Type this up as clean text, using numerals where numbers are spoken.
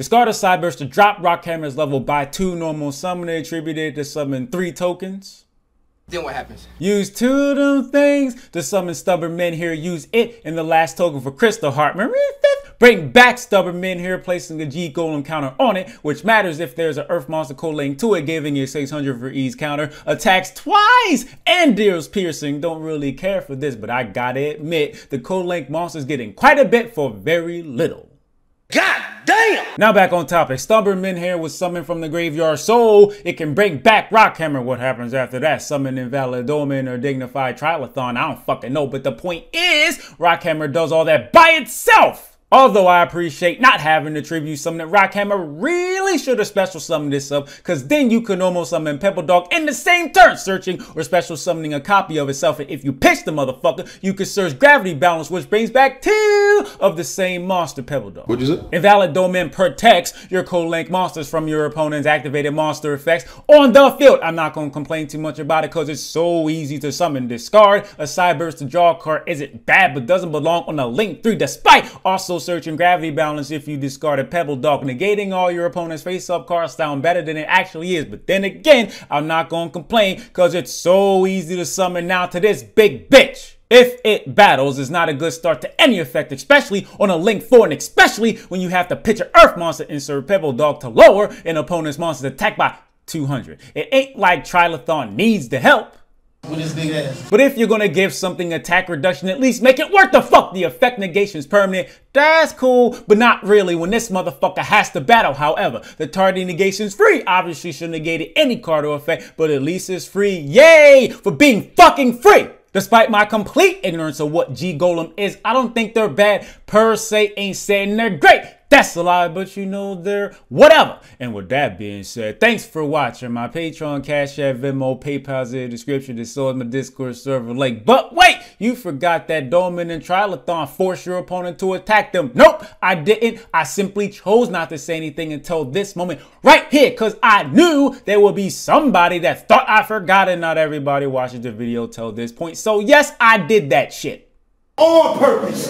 Discard a Side Burst to drop Rock Hammer's level by 2 normal summoner attributed to summon 3 tokens. Then what happens? Use 2 of them things to summon Stubborn Menhir. Use it in the last token for Crystal Heart. Bring back Stubborn Menhir, placing the G Golem counter on it, which matters if there's an Earth monster collating to it, giving it 600 for ease counter. Attacks twice and deals piercing. Don't really care for this, but I gotta admit, the collank monster's getting quite a bit for very little. God damn! Now back on topic. Stubborn Menhir was summoned from the graveyard, so it can bring back Rock Hammer. What happens after that? Summon Invalid Domain or Dignified Trilithon? I don't fucking know, but the point is, Rock Hammer does all that by itself. Although I appreciate not having the tribute summon, Rock Hammer really should have special summoned this up, because then you can almost summon Pebble Dog in the same turn, searching or special summoning a copy of itself. And if you pitch the motherfucker, you can search Gravity Balance, which brings back 2 of the same monster, Pebble Dog. What is it? Invalid Domain protects your collank monsters from your opponent's activated monster effects on the field. I'm not going to complain too much about it because it's so easy to summon. Discard a Cyberse to draw a card. Isn't bad, but doesn't belong on a Link 3, despite also searching Gravity Balance if you discard a Pebble Dog, negating all your opponent's face-up cards sound better than it actually is. But then again, I'm not gonna complain because it's so easy to summon now to this big bitch. If it battles is not a good start to any effect, especially on a Link 4, and especially when you have to pitch an Earth monster, insert Pebble Dog to lower an opponent's monster's attack by 200. It ain't like Trilithon needs the help. With his big ass. But if you're gonna give something attack reduction, at least make it worth the fuck. The effect negation's permanent. That's cool, but not really when this motherfucker has to battle. However, the tardy negation's free. Obviously should negate any card or effect, but at least it's free. Yay for being fucking free! Despite my complete ignorance of what G Golem is, I don't think they're bad per se. Ain't saying they're great. That's a lie, but you know they're whatever. And with that being said, thanks for watching. My Patreon, Cash App, Venmo, PayPal's in the description. This is my Discord server link. But wait, you forgot that Dolmen and Trilithon force your opponent to attack them. Nope, I didn't. I simply chose not to say anything until this moment right here, because I knew there would be somebody that thought I forgot, and not everybody watches the video till this point. So yes, I did that shit. On purpose.